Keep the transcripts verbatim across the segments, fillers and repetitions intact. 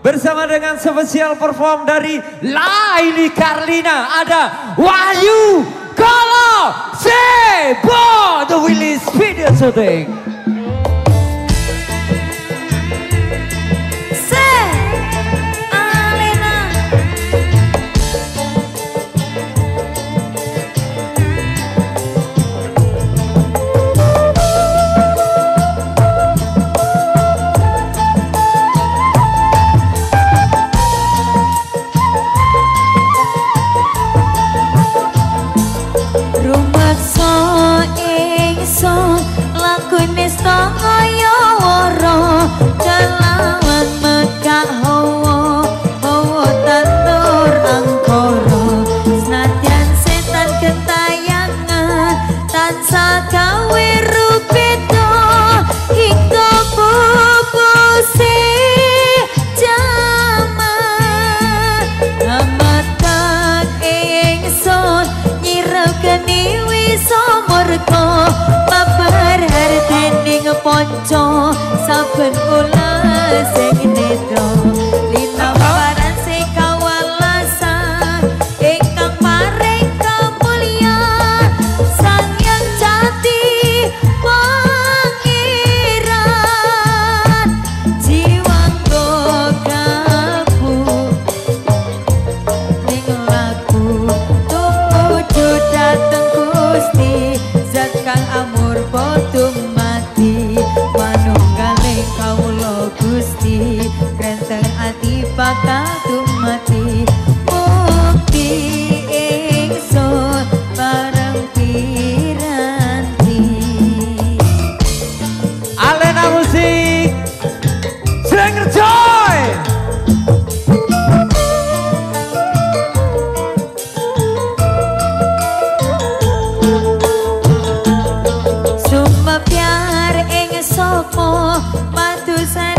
Bersama dengan spesial perform dari Layly Carlina ada Wahyu Kolosebo, the Willis video shooting. Se Alena. Ponco saben kula sing nedra linamparan sing kawelasan ingkang paring kamulyan Sang Hyang Jati Pangeran jiwaku kabur ning laku tumuju dateng Gusti zat kang amur bodung Gusti krenteng ati Pagadu mati bukti ingsun bareng piranti Alena musik Slinger joy sumepyar ing sapa madusan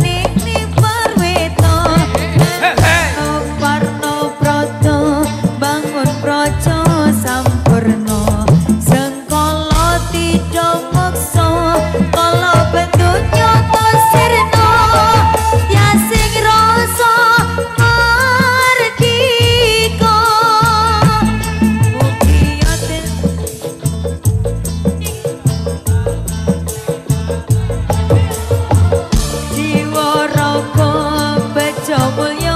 Jawab